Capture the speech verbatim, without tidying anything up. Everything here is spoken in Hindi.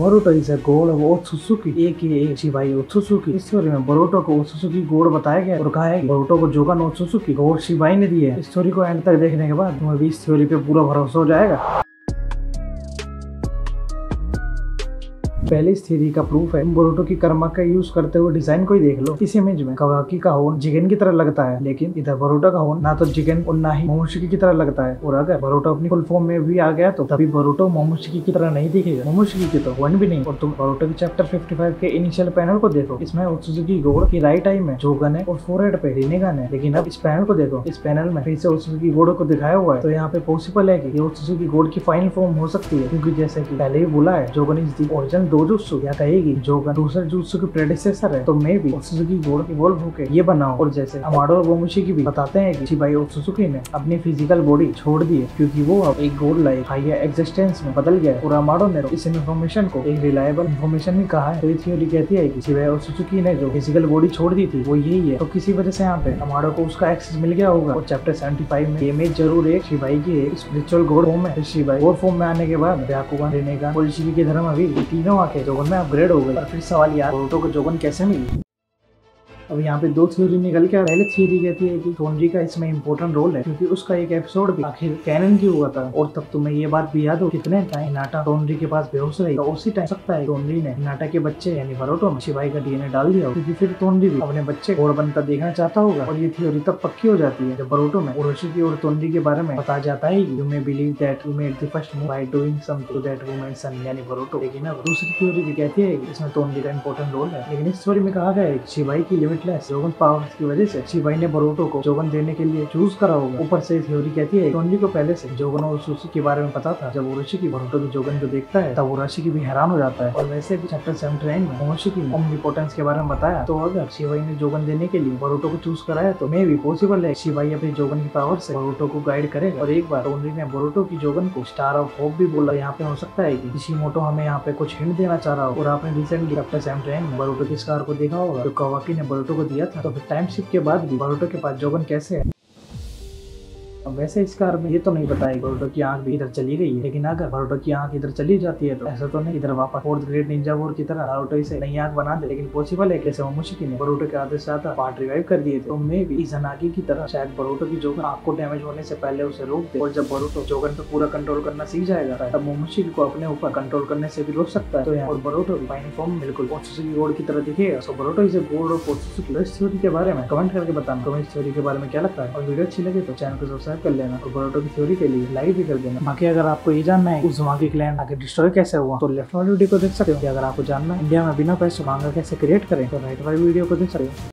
Boruto is a goal of Otsutsuki A K A शिबाई Otsutsuki. इस स्टोरी में बोरुतो को ओत्सुत्सुकी गोल बताया गया और कहा है बोरुतो को जोगन ओत्सुत्सुकी गोल शिबाई ने दिए। इस स्टोरी को एंड तक देखने के बाद तुम्हें भी इस स्टोरी पे पूरा भरोसा हो जाएगा। पहले इस थ्योरी का प्रूफ है बोरुतो की कर्मा का यूज करते हुए डिजाइन को ही देख लो। इस इमेज में कावाकी का होन जिगेन की तरह लगता है, लेकिन इधर बोरुतो का होन ना तो जिगेन और ना ही मोमोशिकी की तरह लगता है। और अगर बोरुतो अपनी फुल फॉर्म में भी आ गया तो तभी बोरुतो मोमोशिकी की तरह नहीं दिखेगा, मोमोशिकी की तो वन भी नहीं। और तुम बोरुतो के चैप्टर फिफ्टी फाइव के इनिशियल पैनल को देखो, इसमें ओत्सुकी गोड़ की राइट आई में जोगन है और फोरहेड पे रिनेगन है। लेकिन अब इस पैनल को देखो, इस पैनल में फिर से ओत्सुकी गोड़ को दिखाया हुआ है, तो यहाँ पे पॉसिबल है की ओत्सुकी गोड़ की फाइनल फॉर्म हो सकती है, क्योंकि जैसे की पहले ही बोला है Jogan is the original dojutsu या कहेगी जोगन दूसरे जुत्सु के प्रेडिसेसर है, तो मैं भी ओत्सुकी गोड़ इवॉल्व होकर ये बनाऊं। और जैसे अमाडो और मोमोशिकी भी बताते हैं कि शिबाई ओत्सुकी ने अपनी फिजिकल बॉडी छोड़ दी है, क्योंकि वो अब एक गोल लाइफ हायर एग्जिस्टेंस में बदल गया है। और अमाडो ने इस इन्फॉर्मेशन को एक रिलायबल इन्फॉर्मेशन भी कहा है। तो ये थ्योरी कहती है कि शिबाई ओत्सुकी ने जो फिजिकल बॉडी छोड़ दी थी वो यही है, तो किसी वजह से यहाँ पे अमाडो को उसका एक्सेस मिल गया होगा। और चैप्टर सेवेंटी फाइव में इमेज जरूर एक शिबाई की स्पिरिचुअल गोड फॉर्म है। शिबाई गोड फॉर्म में आने के बाद ब्याकुगन रेनेगन मोमोशिकी के धर्म अभी तीनों आके जोगन में अपग्रेड हो गए। और फिर सवाल यार बोरुतो को जोगन कैसे मिली। अब यहाँ पे दो थ्योरी निकल के, पहले थ्योरी कहती है कि टोंडी का इसमें इम्पोर्टेंट रोल है, क्योंकि उसका एक एपिसोड भी आखिर कैनन क्यों हुआ था। और तब तुम्हें ये बात भी याद हो कितने टाइम नाटा टोंडी के पास बेहोश रही, तो उसी टाइम सकता है टोंडी ने नाटा के बच्चे यानी बोरुतो में शिबाई का डी एन ए डाल दिया, क्योंकि फिर टोंडी भी अपने बच्चे गोड़ बनता देखना चाहता होगा। और ये थ्योरी तब पक्की हो जाती है जब बोरुतो में ओरोशिकी और टोंडी के बारे में बताया जाता है you may believe that you made the first move by doing something that woman son यानी बोरुतो। लेकिन अब दूसरी थ्योरी भी कहती है कि इसमें टोंडी का इम्पोर्टेंट रोल है, लेकिन इस थ्योरी में कहा गया है शिबाई की जोगन पावर्स की वजह से शिबाई ने बोरुतो को जोगन देने के लिए चूज करा होगा। ऊपर से थ्योरी कहती है टोंडी को पहले से जोगन और ओत्सुकी के बारे में पता था, जब ओरोशिकी बोरुतो की जोगन को देखता है तब ओरोशिकी भी हैरान हो जाता है। और वैसे भी चैप्टर सेवेंटी नाइन में मोमोशिकी ने ओमनिपोटेंस के बारे में बताया, तो अगर शिबाई ने जोगन देने के लिए बोरुतो को चूज कराया तो मे भी पॉसिबल है शिबाई अपनी जोगन की पावर से बोरुतो को गाइड करे। और एक बार टोंडी ने बोरुतो की जोगन को स्टार ऑफ होप भी बोला, यहाँ पे हो सकता है की इशिमोटो हमें यहाँ पे कुछ हिंट देना चाह रहा हो। और आपने रिसेंटली चैप्टर सेवेंटी नाइन में बोरुतो की स्कार को देखा होगा जो कावाकी ने बोरुतो को दिया था, तो फिर टाइम शिफ्ट के बाद भी बोरुतो के पास जोगन कैसे है। वैसे इस कार में ये तो नहीं बताया बोरुतो की आंख भी इधर चली गई है, लेकिन अगर बोरुतो की आंख इधर चली जाती है तो ऐसा तो नहीं इधर वापस फोर्थ ग्रेड निंजा वॉर की तरह बोरुतो इसे नई आंख बना दे। लेकिन पॉसिबल है कैसे मोमोशिकी ने बोरुतो के आदेश से आता पार्ट रिवाइव कर दिए थे, तो मे भी इज़ानागी की तरह शायद बोरुतो की जोगन आंख को डैमेज होने से पहले उसे रोक दे। और जब बोरुतो जोगन पे पूरा कंट्रोल करना सीख जाएगा तब मोमोशिकी को अपने ऊपर कंट्रोल करने से भी रोक सकता है। और बोरुतो फाइनल फॉर्म बिल्कुल ओत्सुकी गोड की तरह दिखेगा, तो बोरुतो इसे गोड और ओत्सुकी इस थ्योरी के बारे में कमेंट करके बताना तुम्हें इस थ्योरी के बारे में क्या लगता है। और वीडियो अच्छी लगे तो चैनल को सब्सक्राइब कर लेना और बोरुतो की थ्योरी के लिए लाइक भी कर देना। बाकी अगर आपको ये जानना है उज़ुमाकी क्लैन आगे डिस्ट्रॉय कैसे हुआ तो लेफ्ट वाली वीडियो को देख सकते हो। अगर आपको जानना है इंडिया में बिना पैसे मांगा कैसे क्रिएट करें तो राइट वाली वीडियो को देख सकते हो।